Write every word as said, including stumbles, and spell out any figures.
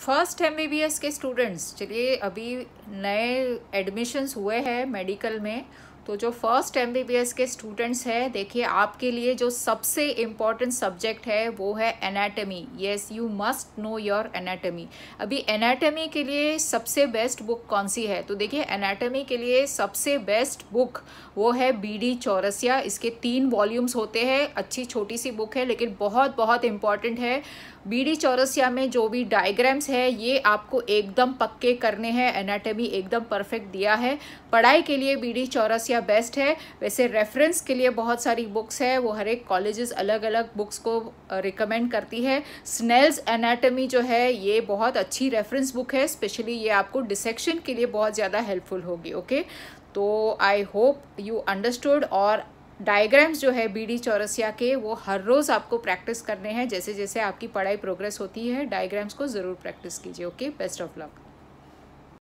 First MBBS के students, चलिए अभी नए एडमिशन्स हुए हैं मेडिकल में, तो जो फर्स्ट एमबीबीएस के स्टूडेंट्स हैं, देखिए आपके लिए जो सबसे इम्पॉर्टेंट सब्जेक्ट है वो है anatomy. Yes, you must know your anatomy. अभी एनाटमी के लिए सबसे बेस्ट बुक कौन सी है, तो देखिए एनाटमी के लिए सबसे बेस्ट बुक वो है बीडी चौरसिया। इसके तीन वॉल्यूम्स होते हैं, अच्छी छोटी सी बुक है लेकिन बहुत बहुत इम्पॉर्टेंट है। बीडी चौरसिया में जो भी डायग्राम्स है ये आपको एकदम पक्के करने हैं। एनाटमी एकदम परफेक्ट दिया है, पढ़ाई के लिए बीडी चौरसिया बेस्ट है। वैसे रेफरेंस के लिए बहुत सारी बुक्स है, वो हर एक कॉलेजेस अलग अलग बुक्स को रिकमेंड करती है। स्नेल्स एनाटमी जो है ये बहुत अच्छी रेफरेंस बुक है, स्पेशली ये आपको डिसेक्शन के लिए बहुत ज़्यादा हेल्पफुल होगी। ओके, तो आई होप यू अंडरस्टूड। और डायग्राम्स जो है बीडी चौरसिया के वो हर रोज़ आपको प्रैक्टिस करने हैं, जैसे जैसे आपकी पढ़ाई प्रोग्रेस होती है डायग्राम्स को ज़रूर प्रैक्टिस कीजिए। Okay, best of luck.